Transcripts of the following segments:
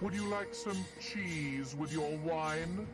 Would you like some cheese with your wine?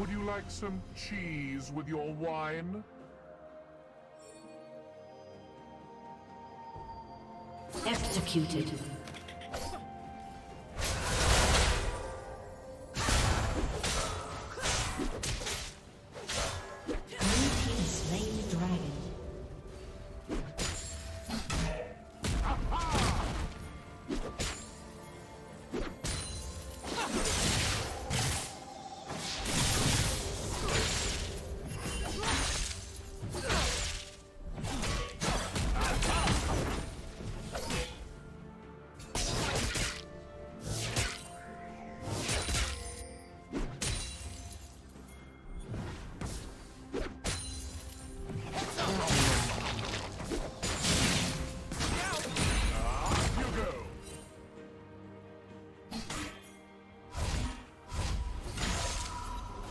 Would you like some cheese with your wine? Executed.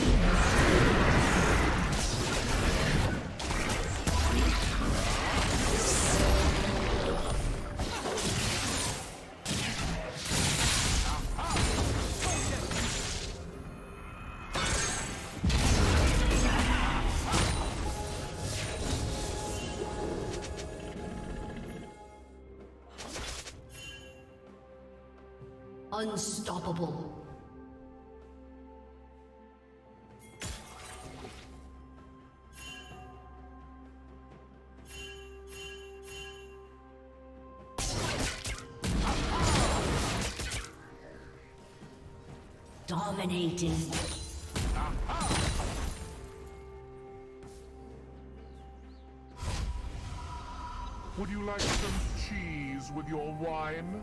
you go. Unstoppable. Dominating. Would you like some cheese with your wine?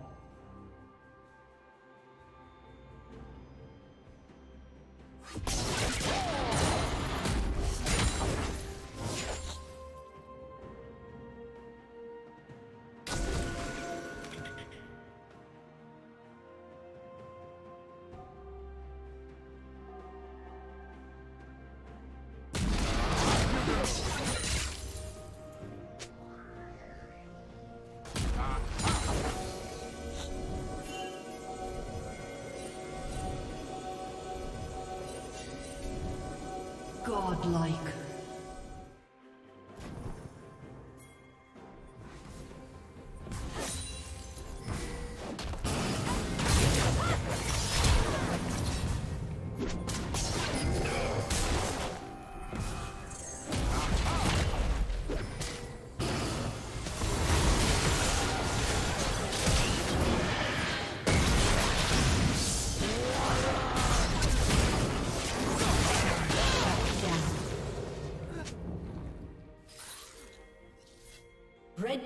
Godlike. Red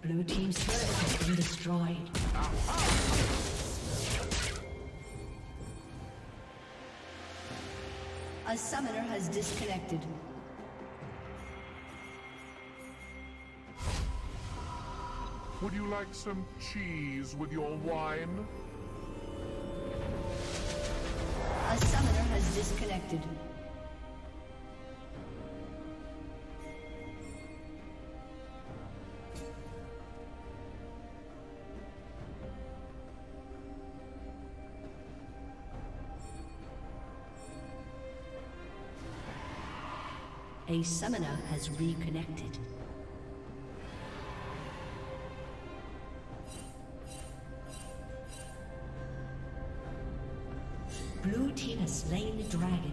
Blue Team's turret has been destroyed. A summoner has disconnected. Would you like some cheese with your wine? A summoner has disconnected. A summoner has reconnected. Blue Team has slain the dragon.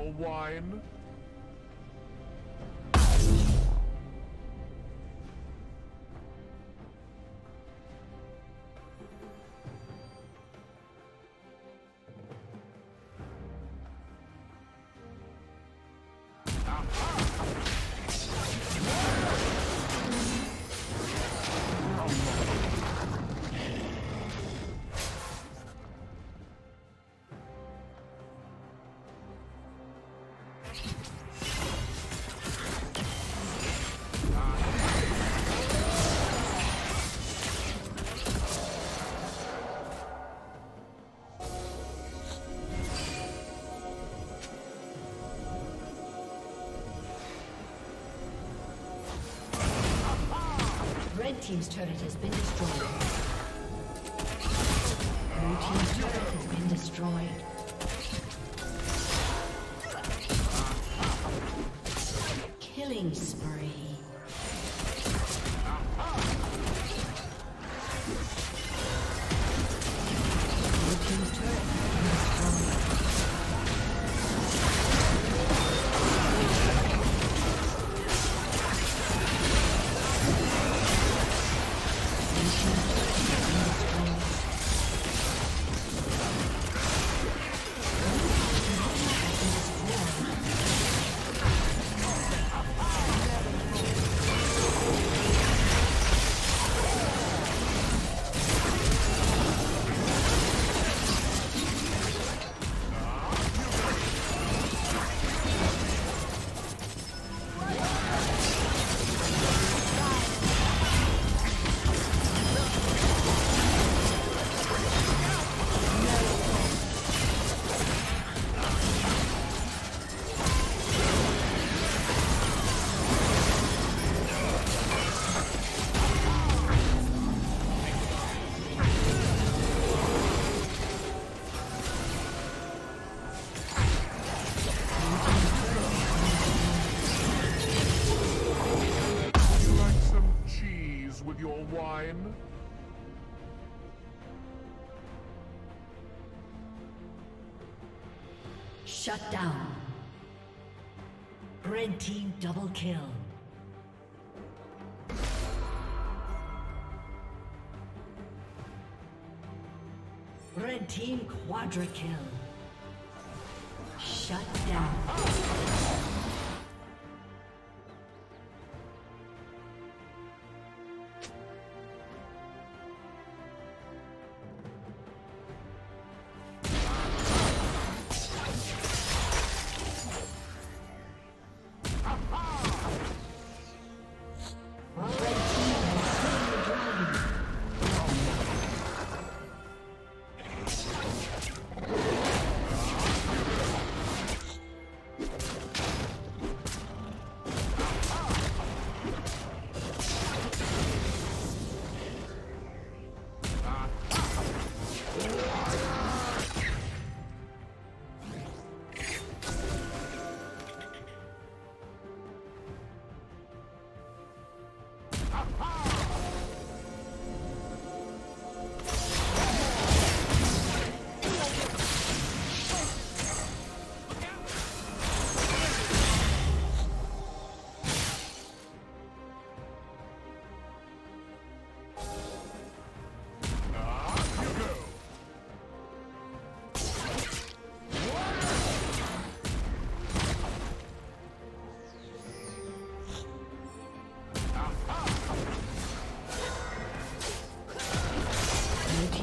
your wine? Team's turret has been destroyed. Blue team's turret has been destroyed. Killing spree. Blue team's turret has been destroyed. Shut down. Red team double kill. Red team quadra kill. Shut down.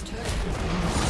turret has been destroyed.